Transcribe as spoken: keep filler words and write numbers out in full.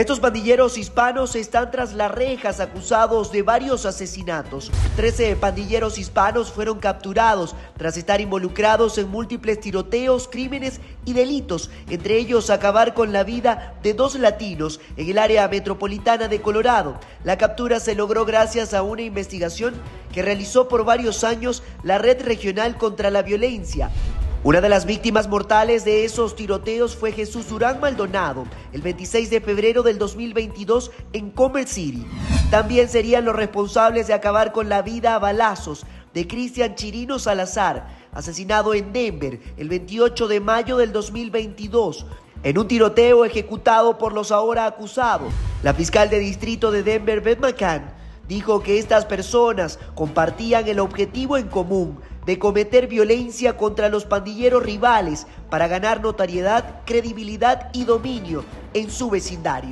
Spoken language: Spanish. Estos pandilleros hispanos están tras las rejas acusados de varios asesinatos. Trece pandilleros hispanos fueron capturados tras estar involucrados en múltiples tiroteos, crímenes y delitos, entre ellos acabar con la vida de dos latinos en el área metropolitana de Colorado. La captura se logró gracias a una investigación que realizó por varios años la Red Regional contra la Violencia. Una de las víctimas mortales de esos tiroteos fue Jesús Durán-Maldonado, el veintiséis de febrero del dos mil veintidós en Commerce City. También serían los responsables de acabar con la vida a balazos de Christian Chirinos-Salazar, asesinado en Denver el veintiocho de mayo del dos mil veintidós, en un tiroteo ejecutado por los ahora acusados. La fiscal de distrito de Denver, Beth McCann, dijo que estas personas compartían el objetivo en común de cometer violencia contra los pandilleros rivales para ganar notoriedad, credibilidad y dominio en su vecindario.